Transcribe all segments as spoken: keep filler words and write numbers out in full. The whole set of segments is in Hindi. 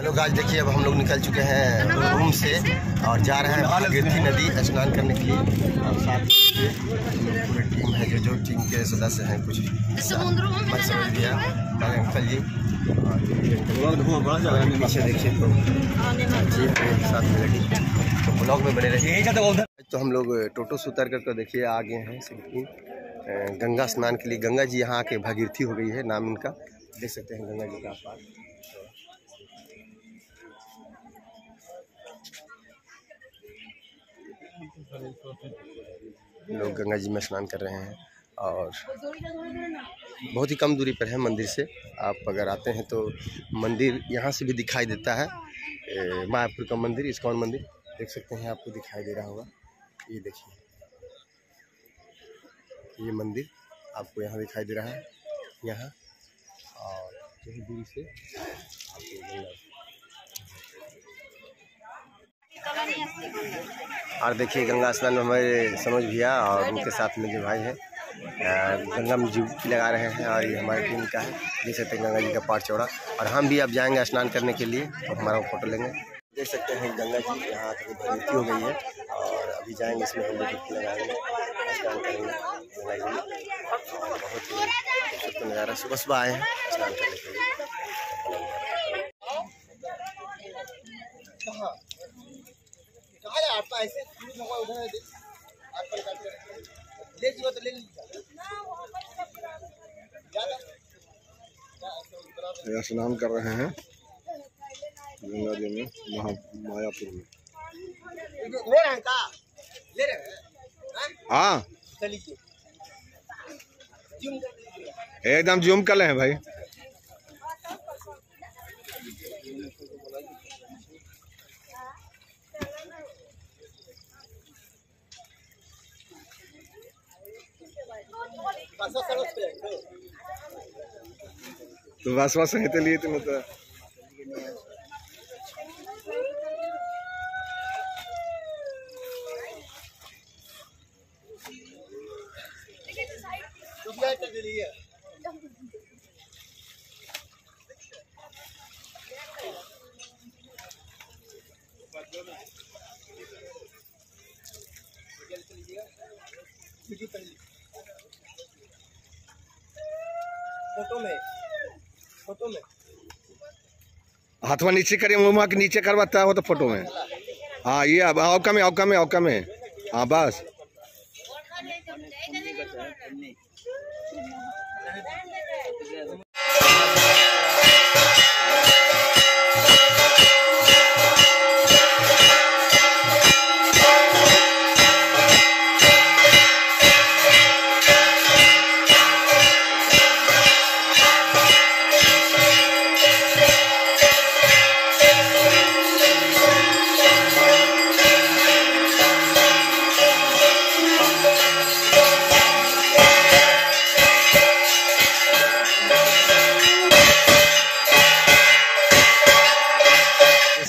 हेलो गाइस, देखिए अब हम लोग निकल चुके हैं रूम से और जा रहे हैं भागीरथी नदी स्नान करने के लिए। और साथ पूरी टीम है, जो जो टीम के सदस्य हैं कुछ मैं समझ गया अंकल जी। और पीछे देखिए तो साथ में लगी, तो ब्लॉग में बने रहिए। तो हम लोग टोटो से उतर करके देखिए आ गए हैं सिंपली गंगा स्नान के लिए। गंगा जी यहाँ के भागीरथी हो गई है नाम इनका, देख सकते हैं गंगा जी का पार। लोग गंगा जी में स्नान कर रहे हैं और बहुत ही कम दूरी पर है मंदिर से। आप अगर आते हैं तो मंदिर यहाँ से भी दिखाई देता है, मायापुर का मंदिर, इस्कॉन मंदिर देख सकते हैं, आपको दिखाई दे रहा होगा। ये देखिए ये मंदिर आपको यहाँ दिखाई दे रहा है, यहाँ और यही दूरी से आपको। और देखिए गंगा स्नान में हमारे समझ भैया और उनके साथ में जो भाई हैं गंगा में डुबकी लगा रहे हैं, और ये हमारी टीम का है। देख सकते हैं गंगा जी का पार चौड़ा, और हम भी अब जाएंगे स्नान करने के लिए और हमारा फोटो लेंगे। देख सकते हैं गंगा जी यहाँ तक भरती हो गई है और अभी जाएंगे, इसमें हम लोग डुबकी लगाएंगे, स्नान करेंगे गंगा जी में। बहुत ही नज़ारा, सुबह सुबह आए हैं स्नान करने के लिए। स्नान कर रहे हैं गंगा जी में, महा मायापुर में। हाँ एकदम जूम कर ले हैं भाई। तो बस बस हेते लिए तुम तो फोटो में फोटो में हाथवा नीचे करिए, मुँह के नीचे करवाता हो तो फोटो में। हाँ ये अब औका में औका में औका में हाँ बस।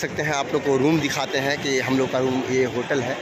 सकते हैं आप लोग को रूम दिखाते हैं कि हम लोग का रूम ये होटल है।